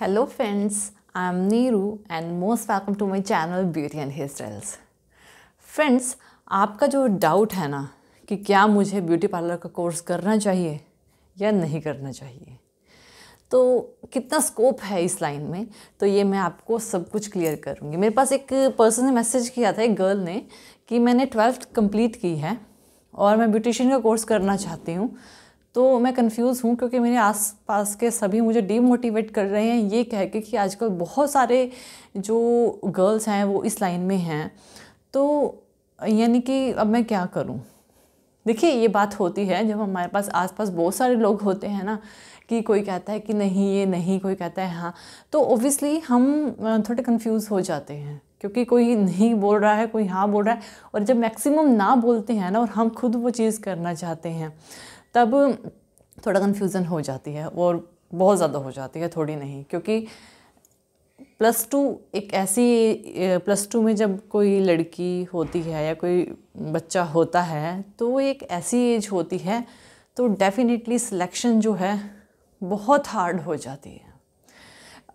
Hello friends, I am Neeru and most welcome to my channel Beauty and Hairstyles. Friends, आपका जो doubt है ना कि क्या मुझे ब्यूटी पार्लर का कोर्स करना चाहिए या नहीं करना चाहिए, तो कितना स्कोप है इस लाइन में, तो ये मैं आपको सब कुछ क्लियर करूँगी। मेरे पास एक पर्सन ने मैसेज किया था, एक गर्ल ने, कि मैंने 12th कंप्लीट की है और मैं ब्यूटिशियन का कोर्स करना चाहती हूँ। तो मैं कंफ्यूज हूँ क्योंकि मेरे आसपास के सभी मुझे डीमोटिवेट कर रहे हैं ये कह के कि आजकल बहुत सारे जो गर्ल्स हैं वो इस लाइन में हैं, तो यानी कि अब मैं क्या करूँ। देखिए, ये बात होती है जब हमारे पास आसपास बहुत सारे लोग होते हैं ना, कि कोई कहता है कि नहीं ये नहीं, कोई कहता है हाँ, तो ऑब्वियसली हम थोड़े कंफ्यूज हो जाते हैं क्योंकि कोई नहीं बोल रहा है, कोई हाँ बोल रहा है। और जब मैक्सिमम ना बोलते हैं ना और हम खुद वो चीज़ करना चाहते हैं, तब थोड़ा कन्फ्यूज़न हो जाती है और बहुत ज़्यादा हो जाती है, थोड़ी नहीं। क्योंकि प्लस टू में जब कोई लड़की होती है या कोई बच्चा होता है तो वो एक ऐसी एज होती है, तो डेफिनेटली सिलेक्शन जो है बहुत हार्ड हो जाती है।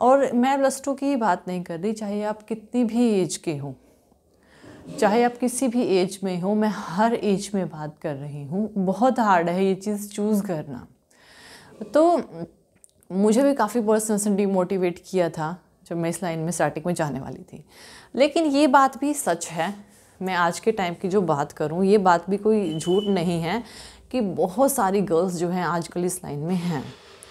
और मैं प्लस टू की बात नहीं कर रही, चाहे आप कितनी भी एज के हों, चाहे आप किसी भी एज में हो, मैं हर एज में बात कर रही हूँ। बहुत हार्ड है ये चीज़ चूज़ करना। तो मुझे भी काफ़ी पर्सनस ने डीमोटिवेट किया था जब मैं इस लाइन में स्टार्टिंग में जाने वाली थी। लेकिन ये बात भी सच है, मैं आज के टाइम की जो बात करूँ ये बात भी कोई झूठ नहीं है कि बहुत सारी गर्ल्स जो हैं आजकल इस लाइन में हैं।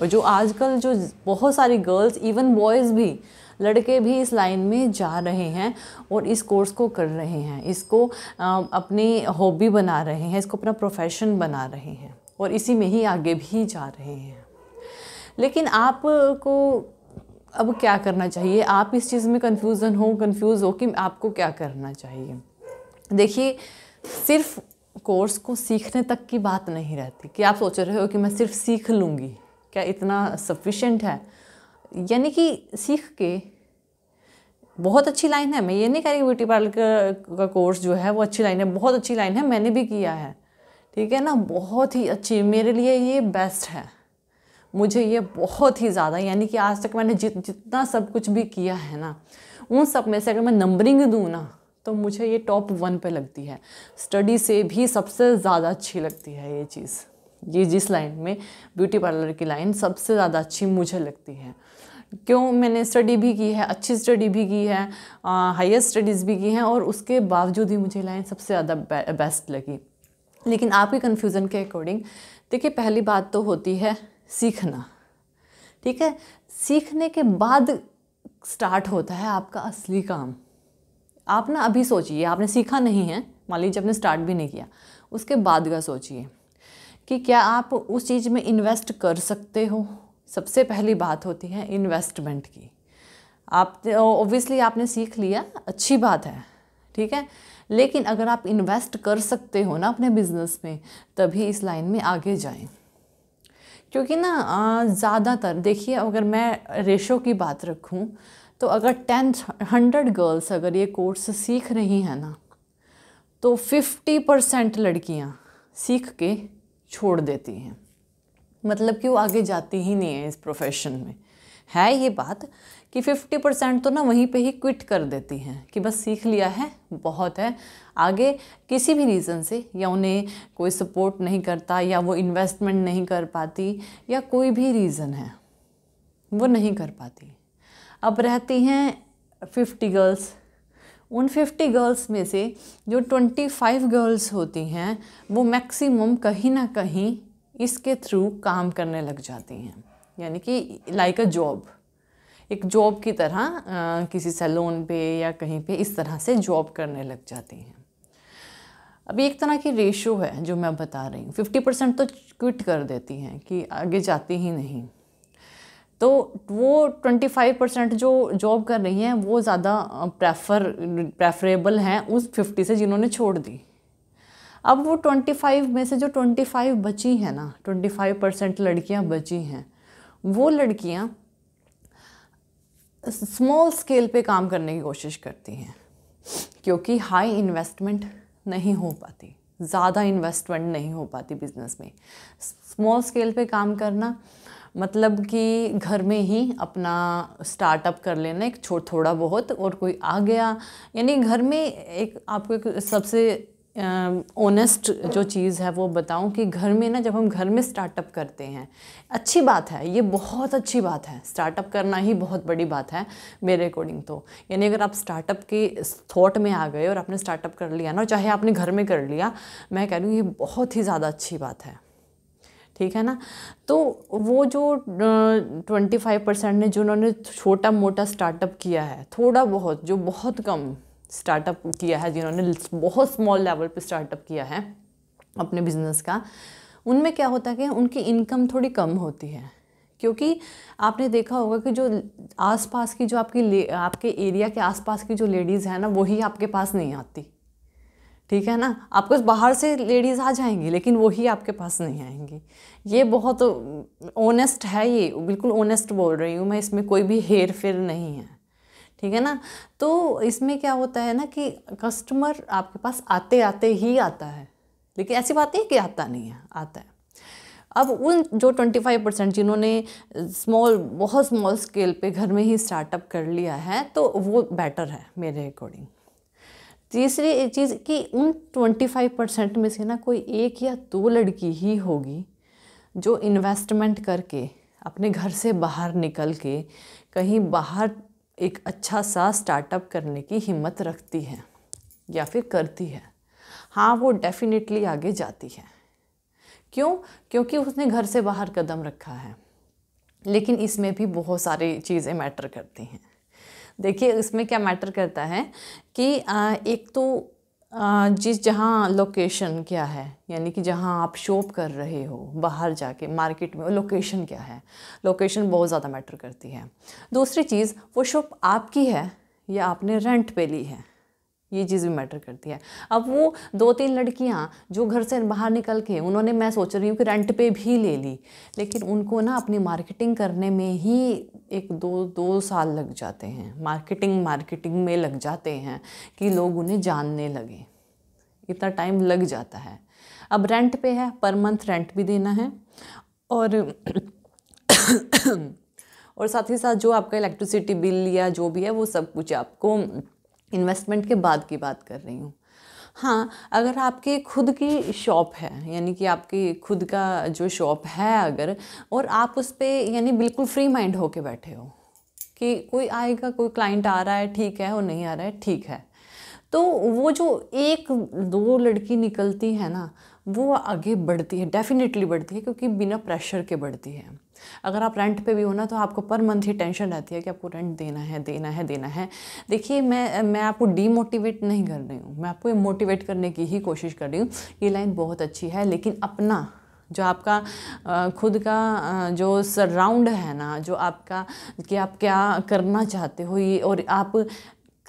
और जो आजकल जो बहुत सारी गर्ल्स, इवन बॉयज़ भी, लड़के भी इस लाइन में जा रहे हैं और इस कोर्स को कर रहे हैं, इसको अपनी हॉबी बना रहे हैं, इसको अपना प्रोफेशन बना रहे हैं और इसी में ही आगे भी जा रहे हैं। लेकिन आपको अब क्या करना चाहिए, आप इस चीज़ में कंफ्यूज हो कि आपको क्या करना चाहिए। देखिए, सिर्फ कोर्स को सीखने तक की बात नहीं रहती कि आप सोच रहे हो कि मैं सिर्फ सीख लूँगी, क्या इतना सफिशेंट है। यानी कि सीख के बहुत अच्छी लाइन है, मैं ये नहीं कह रही ब्यूटी पार्लर का कोर्स जो है वो अच्छी लाइन है, बहुत अच्छी लाइन है, मैंने भी किया है, ठीक है ना, बहुत ही अच्छी, मेरे लिए ये बेस्ट है, मुझे ये बहुत ही ज़्यादा, यानी कि आज तक मैंने जितना सब कुछ भी किया है ना, उन सब में से अगर मैं नंबरिंग दूँ ना तो मुझे ये टॉप 1 पे लगती है। स्टडी से भी सबसे ज़्यादा अच्छी लगती है ये चीज़, ये जिस लाइन में ब्यूटी पार्लर की लाइन सबसे ज़्यादा अच्छी मुझे लगती है। क्यों, मैंने स्टडी भी की है, अच्छी स्टडी भी की है, हायर स्टडीज़ भी की हैं, और उसके बावजूद ही मुझे लाइन सबसे ज़्यादा बेस्ट लगी। लेकिन आपके कन्फ्यूज़न के अकॉर्डिंग देखिए, पहली बात तो होती है सीखना, ठीक है। सीखने के बाद स्टार्ट होता है आपका असली काम। आप ना अभी सोचिए, आपने सीखा नहीं है, मान लीजिए आपने स्टार्ट भी नहीं किया, उसके बाद का सोचिए कि क्या आप उस चीज़ में इन्वेस्ट कर सकते हो। सबसे पहली बात होती है इन्वेस्टमेंट की। आप ऑब्वियसली आपने सीख लिया, अच्छी बात है, ठीक है, लेकिन अगर आप इन्वेस्ट कर सकते हो ना अपने बिजनेस में, तभी इस लाइन में आगे जाएं। क्योंकि ना ज़्यादातर देखिए, अगर मैं रेशो की बात रखूं तो अगर 100 गर्ल्स अगर ये कोर्स सीख रही हैं ना, तो 50% लड़कियां सीख के छोड़ देती हैं, मतलब कि वो आगे जाती ही नहीं है इस प्रोफेशन में। है ये बात कि 50% तो ना वहीं पे ही क्विट कर देती हैं कि बस सीख लिया है, बहुत है, आगे किसी भी रीज़न से, या उन्हें कोई सपोर्ट नहीं करता, या वो इन्वेस्टमेंट नहीं कर पाती, या कोई भी रीज़न है वो नहीं कर पाती। अब रहती हैं 50 गर्ल्स, उन 50 गर्ल्स में से जो 25 गर्ल्स होती हैं वो मैक्सिमम कहीं ना कहीं इसके थ्रू काम करने लग जाती हैं, यानी कि लाइक अ जॉब, एक जॉब की तरह किसी सैलून पे या कहीं पे इस तरह से जॉब करने लग जाती हैं। अभी एक तरह की रेशो है जो मैं बता रही हूँ, 50% तो क्विट कर देती हैं कि आगे जाती ही नहीं, तो वो 25% जो जॉब कर रही हैं वो ज़्यादा प्रेफरेबल हैं उस 50 से जिन्होंने छोड़ दी। अब वो 25 में से जो 25 बची हैं ना, 25% लड़कियाँ बची हैं, वो लड़कियाँ स्मॉल स्केल पे काम करने की कोशिश करती हैं क्योंकि हाई इन्वेस्टमेंट नहीं हो पाती, ज़्यादा इन्वेस्टमेंट नहीं हो पाती बिज़नेस में। स्मॉल स्केल पे काम करना मतलब कि घर में ही अपना स्टार्टअप कर लेना, एक थोड़ा बहुत, और कोई आ गया, यानी घर में एक आपको एक सबसे ऑनेस्ट जो चीज़ है वो बताऊं कि घर में ना, जब हम घर में स्टार्टअप करते हैं, अच्छी बात है, ये बहुत अच्छी बात है, स्टार्टअप करना ही बहुत बड़ी बात है मेरे अकॉर्डिंग तो। यानी अगर आप स्टार्टअप के थॉट में आ गए और आपने स्टार्टअप कर लिया ना, चाहे आपने घर में कर लिया, मैं कह रही हूँ ये बहुत ही ज़्यादा अच्छी बात है, ठीक है ना। तो वो जो 25% ने जिन्होंने छोटा मोटा स्टार्टअप किया है, थोड़ा बहुत, जो बहुत कम स्टार्टअप किया है, जिन्होंने बहुत स्मॉल लेवल पे स्टार्टअप किया है अपने बिज़नेस का, उनमें क्या होता है कि उनकी इनकम थोड़ी कम होती है, क्योंकि आपने देखा होगा कि जो आसपास की, जो आपके एरिया के आसपास की जो लेडीज़ हैं ना, वही आपके पास नहीं आती, ठीक है ना। आपको बाहर से लेडीज़ आ जाएंगी लेकिन वही आपके पास नहीं आएंगी। ये बहुत ऑनेस्ट है, ये बिल्कुल ऑनेस्ट बोल रही हूँ मैं, इसमें कोई भी हेर फेर नहीं है, ठीक है ना। तो इसमें क्या होता है ना कि कस्टमर आपके पास आते आते ही आता है, लेकिन ऐसी बात नहीं है कि आता नहीं है, आता है। अब उन जो 25% जिन्होंने स्मॉल, बहुत स्मॉल स्केल पे घर में ही स्टार्टअप कर लिया है, तो वो बेटर है मेरे अकॉर्डिंग। तीसरी चीज़ कि उन 25% में से ना कोई एक या दो लड़की ही होगी जो इन्वेस्टमेंट करके, अपने घर से बाहर निकल के कहीं बाहर एक अच्छा सा स्टार्टअप करने की हिम्मत रखती है या फिर करती है। हाँ, वो डेफिनेटली आगे जाती है। क्यों? क्योंकि उसने घर से बाहर कदम रखा है। लेकिन इसमें भी बहुत सारी चीज़ें मैटर करती हैं। देखिए, इसमें क्या मैटर करता है कि एक तो जिस जहाँ लोकेशन क्या है, यानी कि जहाँ आप शॉप कर रहे हो बाहर जाके मार्केट में, लोकेशन क्या है, लोकेशन बहुत ज़्यादा मैटर करती है। दूसरी चीज़, वो शॉप आपकी है या आपने रेंट पे ली है, ये चीज़ भी मैटर करती है। अब वो 2-3 लड़कियाँ जो घर से बाहर निकल के, उन्होंने, मैं सोच रही हूँ कि रेंट पे भी ले ली, लेकिन उनको ना अपनी मार्केटिंग करने में ही एक दो साल लग जाते हैं, मार्केटिंग में लग जाते हैं कि लोग उन्हें जानने लगे, इतना टाइम लग जाता है। अब रेंट पे है, पर मंथ रेंट भी देना है, और साथ ही साथ जो आपका इलेक्ट्रिसिटी बिल या जो भी है वो सब कुछ, आपको इन्वेस्टमेंट के बाद की बात कर रही हूँ। हाँ, अगर आपकी खुद की शॉप है, यानी कि आपकी खुद का जो शॉप है अगर, और आप उस पर यानी बिल्कुल फ्री माइंड होके बैठे हो कि कोई आएगा, कोई क्लाइंट आ रहा है ठीक है, और नहीं आ रहा है ठीक है, तो वो जो 1-2 लड़की निकलती है ना, वो आगे बढ़ती है, डेफिनेटली बढ़ती है, क्योंकि बिना प्रेशर के बढ़ती है। अगर आप रेंट पे भी हो ना, तो आपको पर मंथ ही टेंशन रहती है कि आपको रेंट देना है। देखिए, मैं आपको डीमोटिवेट नहीं कर रही हूँ, मैं आपको मोटिवेट करने की ही कोशिश कर रही हूँ। ये लाइन बहुत अच्छी है, लेकिन अपना जो आपका खुद का जो सराउंड है ना, जो आपका कि आप क्या करना चाहते हो, ये, और आप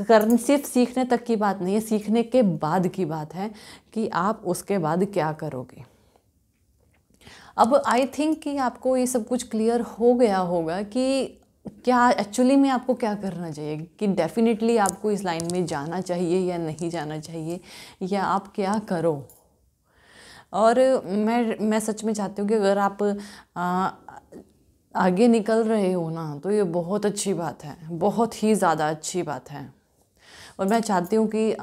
सिर्फ सीखने तक की बात नहीं है, सीखने के बाद की बात है कि आप उसके बाद क्या करोगे। अब आई थिंक कि आपको ये सब कुछ क्लियर हो गया होगा कि क्या एक्चुअली में आपको क्या करना चाहिए, कि डेफिनेटली आपको इस लाइन में जाना चाहिए या नहीं जाना चाहिए, या आप क्या करो। और मैं सच में चाहती हूँ कि अगर आप आगे निकल रहे हो ना, तो ये बहुत अच्छी बात है, बहुत ही ज़्यादा अच्छी बात है। और मैं चाहती हूँ कि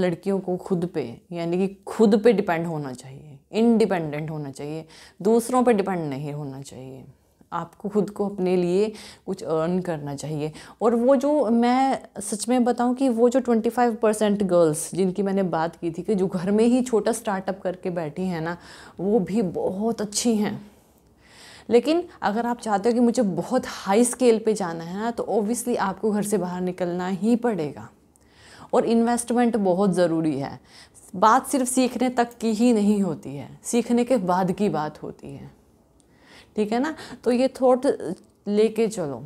लड़कियों को खुद पे, यानी कि खुद पे डिपेंड होना चाहिए, इंडिपेंडेंट होना चाहिए, दूसरों पे डिपेंड नहीं होना चाहिए। आपको खुद को अपने लिए कुछ अर्न करना चाहिए। और वो जो, मैं सच में बताऊं कि वो जो 25% गर्ल्स जिनकी मैंने बात की थी, कि जो घर में ही छोटा स्टार्टअप करके बैठी हैं ना, वो भी बहुत अच्छी हैं। लेकिन अगर आप चाहते हो कि मुझे बहुत हाई स्केल पे जाना है ना, तो ऑब्वियसली आपको घर से बाहर निकलना ही पड़ेगा, और इन्वेस्टमेंट बहुत ज़रूरी है। बात सिर्फ सीखने तक की ही नहीं होती है, सीखने के बाद की बात होती है, ठीक है ना। तो ये थॉट लेके चलो।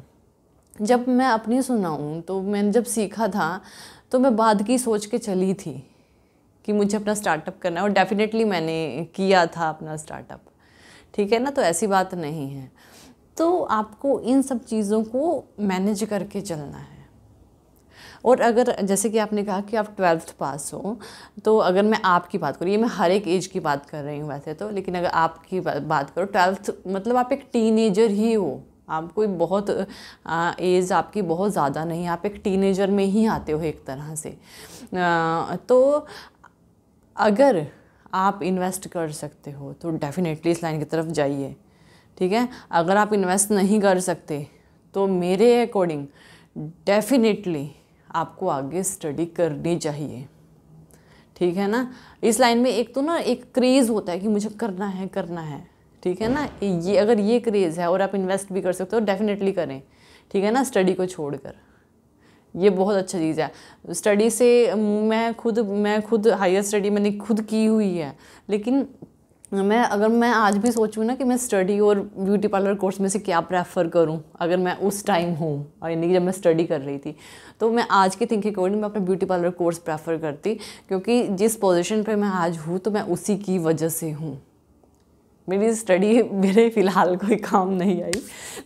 जब मैं अपनी सुनाऊँ तो मैंने जब सीखा था, तो मैं बाद की सोच के चली थी कि मुझे अपना स्टार्टअप करना है, और डेफिनेटली मैंने किया था अपना स्टार्टअप, ठीक है ना। तो ऐसी बात नहीं है। तो आपको इन सब चीज़ों को मैनेज करके चलना है। और अगर जैसे कि आपने कहा कि आप 12th पास हो, तो अगर मैं आपकी बात करूँ, ये मैं हर एक एज की बात कर रही हूँ वैसे तो, लेकिन अगर आपकी बात करो 12th मतलब आप एक टीनेजर ही हो, आप कोई बहुत एज आपकी बहुत ज़्यादा नहीं, आप एक टीनेजर में ही आते हो एक तरह से। तो अगर आप इन्वेस्ट कर सकते हो तो डेफ़िनेटली इस लाइन की तरफ जाइए, ठीक है। अगर आप इन्वेस्ट नहीं कर सकते तो मेरे अकॉर्डिंग डेफ़िनेटली आपको आगे स्टडी करनी चाहिए, ठीक है ना। इस लाइन में एक तो ना एक क्रेज़ होता है कि मुझे करना है करना है, ठीक है ना। ये अगर ये क्रेज़ है और आप इन्वेस्ट भी कर सकते हो डेफ़िनेटली करें, ठीक है ना, स्टडी को छोड़कर। ये बहुत अच्छा चीज़ है। स्टडी से मैं खुद हायर स्टडी मैंने खुद की हुई है, लेकिन अगर मैं आज भी सोचूँ ना कि मैं स्टडी और ब्यूटी पार्लर कोर्स में से क्या प्रेफर करूँ, अगर मैं उस टाइम हूँ यानी कि जब मैं स्टडी कर रही थी, तो मैं आज की थिंकिंग अकॉर्डिंग मैं अपना ब्यूटी पार्लर कोर्स प्रेफर करती, क्योंकि जिस पोजीशन पे मैं आज हूँ तो मैं उसी की वजह से हूँ। मेरी स्टडी मेरे फ़िलहाल कोई काम नहीं आई,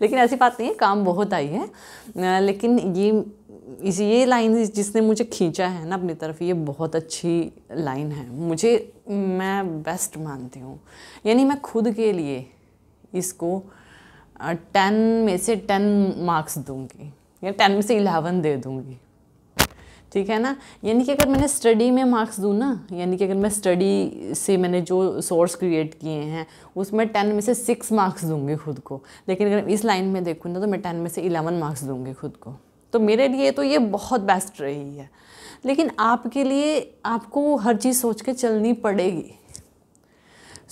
लेकिन ऐसी बात नहीं है, काम बहुत आई है। लेकिन ये लाइन जिसने मुझे खींचा है ना अपनी तरफ, ये बहुत अच्छी लाइन है, मैं बेस्ट मानती हूँ। यानी मैं खुद के लिए इसको 10 में से 10 मार्क्स दूँगी या 10 में से 11 दे दूँगी, ठीक है ना। यानी कि अगर मैंने स्टडी में मार्क्स दूँ ना, यानी कि अगर मैं स्टडी से मैंने जो सोर्स क्रिएट किए हैं उसमें 10 में से 6 मार्क्स दूँगी खुद को, लेकिन अगर इस लाइन में देखूँ ना तो मैं 10 में से 11 मार्क्स दूँगी खुद को। तो मेरे लिए तो ये बहुत बेस्ट रही है, लेकिन आपके लिए आपको हर चीज़ सोच के चलनी पड़ेगी।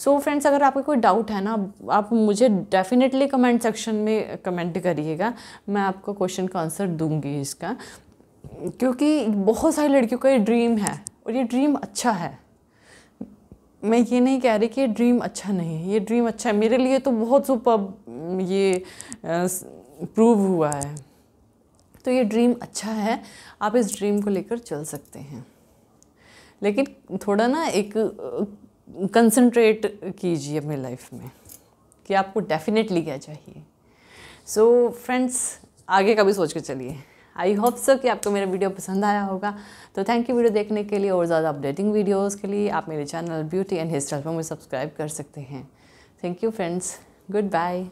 सो फ्रेंड्स, अगर आपको कोई डाउट है ना, आप मुझे डेफ़िनेटली कमेंट सेक्शन में कमेंट करिएगा, मैं आपको क्वेश्चन का आंसर दूंगी इसका, क्योंकि बहुत सारी लड़कियों का ये ड्रीम है और ये ड्रीम अच्छा है। मैं ये नहीं कह रही कि ये ड्रीम अच्छा नहीं है, ये ड्रीम अच्छा है, मेरे लिए तो बहुत सुपर्ब ये प्रूव हुआ है। तो ये ड्रीम अच्छा है, आप इस ड्रीम को लेकर चल सकते हैं, लेकिन थोड़ा ना एक कंसंट्रेट कीजिए अपनी लाइफ में कि आपको डेफ़िनेटली क्या चाहिए। सो फ्रेंड्स, आगे का भी सोच के चलिए। आई होप सो कि आपको मेरा वीडियो पसंद आया होगा। तो थैंक यू वीडियो देखने के लिए, और ज़्यादा अपडेटिंग वीडियोस के लिए आप मेरे channel beauty and hair styles पर मुझे सब्सक्राइब कर सकते हैं। Thank you friends, good bye.